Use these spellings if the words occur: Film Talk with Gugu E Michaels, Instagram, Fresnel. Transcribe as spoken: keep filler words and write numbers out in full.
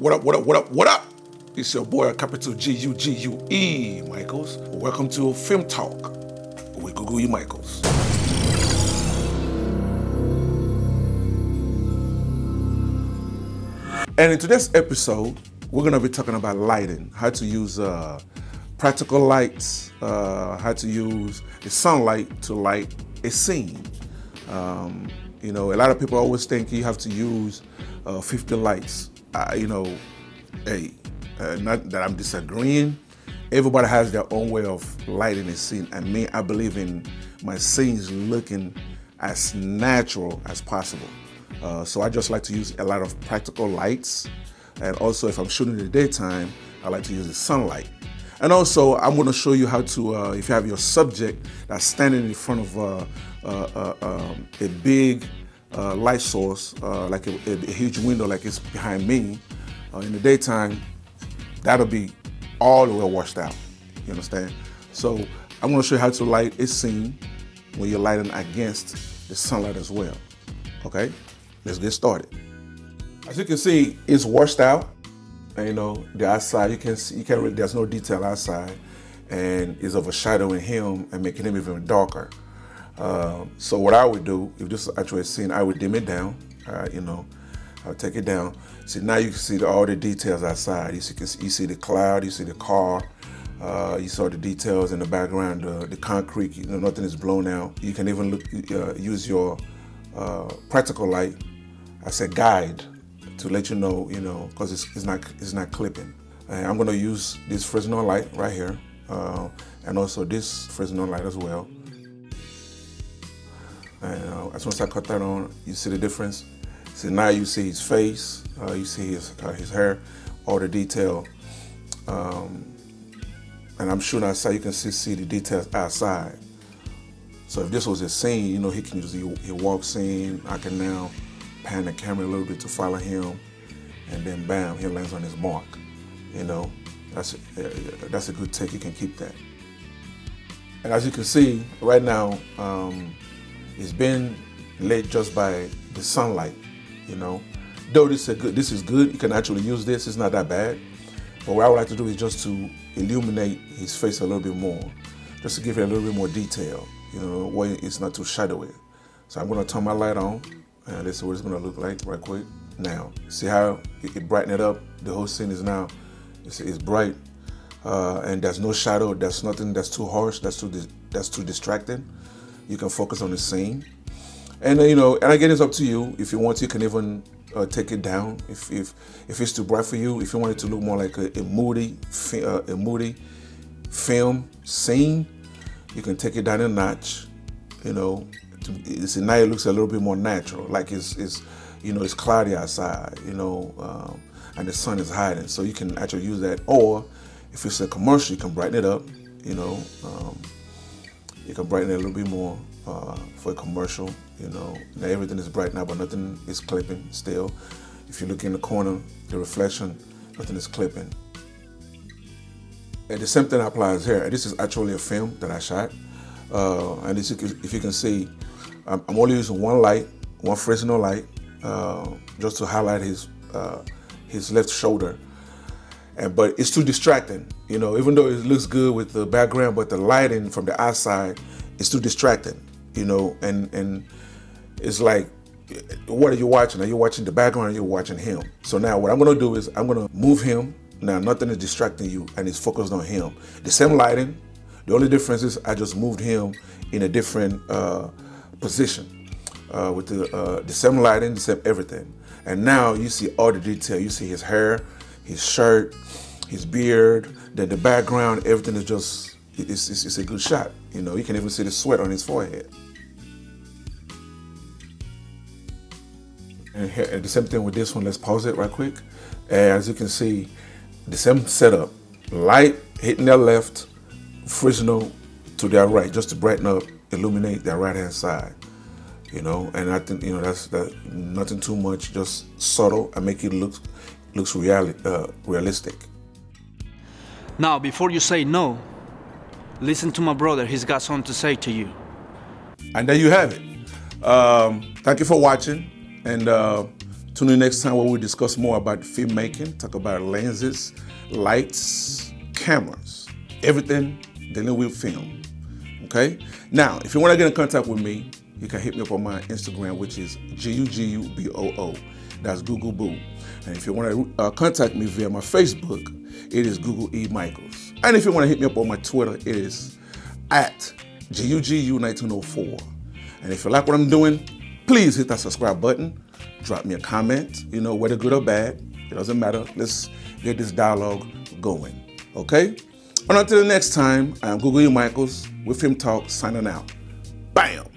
What up, what up, what up, what up? It's your boy, capital G U G U E Michaels. Welcome to Film Talk with Gugu E Michaels. And in today's episode, we're gonna be talking about lighting, how to use uh, practical lights, uh, how to use the sunlight to light a scene. Um, you know, a lot of people always think you have to use uh, fifty lights. Uh, you know, hey, uh, not that I'm disagreeing. Everybody has their own way of lighting a scene. I mean, I believe in my scenes looking as natural as possible. Uh, so I just like to use a lot of practical lights. And also, if I'm shooting in the daytime, I like to use the sunlight. And also, I'm gonna show you how to, uh, if you have your subject that's standing in front of uh, uh, uh, um, a big uh, light source, uh, like a, a, a huge window like it's behind me, uh, in the daytime, that'll be all the way washed out, you understand? So I'm gonna show you how to light a scene when you're lighting against the sunlight as well, okay? Let's get started. As you can see, it's washed out. And, you know, the outside, you can see, you can't really, there's no detail outside, and it's overshadowing him and making him even darker. Uh, so what I would do, if this is actually a scene, I would dim it down, uh, you know, I'll take it down. See, now you can see the, all the details outside. You see, you see the cloud, you see the car, uh, you saw the details in the background, uh, the concrete, you know, nothing is blown out. You can even look, uh, use your uh, practical light as a guide to let you know, you know, because it's, it's not it's not clipping. And I'm gonna use this Fresnel light right here, uh, and also this Fresnel light as well. And uh, as soon as I cut that on, you see the difference. See, now you see his face, uh, you see his uh, his hair, all the detail. Um, and I'm shooting outside, you can see see the details outside. So if this was a scene, you know, he can use he, he walks in. I can now pan the camera a little bit to follow him, and then bam, he lands on his mark. You know, that's a, that's a good take, you can keep that. And as you can see, right now, um, it's been lit just by the sunlight, you know. Though this is, a good, this is good, you can actually use this, it's not that bad. But what I would like to do is just to illuminate his face a little bit more, just to give it a little bit more detail, you know, where it's not too shadowy. So I'm gonna turn my light on. Uh, let's see what it's gonna look like right quick. Now, see how it, it brightened it up? The whole scene is now, it's, it's bright, uh, and there's no shadow, there's nothing that's too harsh, that's too, that's too distracting. You can focus on the scene. And uh, you know, and again, it's up to you. If you want to, you can even uh, take it down. If, if, if it's too bright for you, if you want it to look more like a, a, moody, uh, a moody film scene, you can take it down a notch, you know. See, now it looks a little bit more natural, like it's, it's you know, it's cloudy outside, you know, um, and the sun is hiding. So you can actually use that. Or if it's a commercial, you can brighten it up, you know. Um, you can brighten it a little bit more uh, for a commercial, you know. Now everything is bright now, but nothing is clipping still. If you look in the corner, the reflection, nothing is clipping. And the same thing applies here. This is actually a film that I shot. Uh, and this, if you can see, I'm only using one light, one Fresnel light, uh, just to highlight his uh, his left shoulder. And but it's too distracting, you know. Even though it looks good with the background, but the lighting from the outside is too distracting, you know. And and it's like, what are you watching? Are you watching the background? Or you're watching him. So now what I'm gonna do is I'm gonna move him. Now nothing is distracting you, and it's focused on him. The same lighting. The only difference is I just moved him in a different Uh, position uh, with the, uh, the same lighting, the same everything. And now you see all the detail. You see his hair, his shirt, his beard, then the background, everything is just, it's, it's, it's a good shot. You know, you can even see the sweat on his forehead. And, here, and the same thing with this one, let's pause it right quick. And as you can see, the same setup, light hitting their left, Fresnel to their right, just to brighten up, illuminate that right hand side, you know. And I think, you know, that's that, nothing too much, just subtle and make it look looks reali uh, realistic. Now, before you say no, listen to my brother. He's got something to say to you. And there you have it. Um, thank you for watching, and uh, Tune in next time where we discuss more about filmmaking, talk about lenses, lights, cameras, everything dealing with film. Okay? Now, if you want to get in contact with me, you can hit me up on my Instagram, which is G U G U B O O. That's Gugu Boo. And if you want to uh, contact me via my Facebook, it is Gugu E Michaels. And if you want to hit me up on my Twitter, it is at G U G U nineteen oh four. And if you like what I'm doing, please hit that subscribe button. Drop me a comment, you know, whether good or bad. It doesn't matter. Let's get this dialogue going, okay? And until the next time, I'm Gugu E Michaels with Film Talk, signing out. Bam!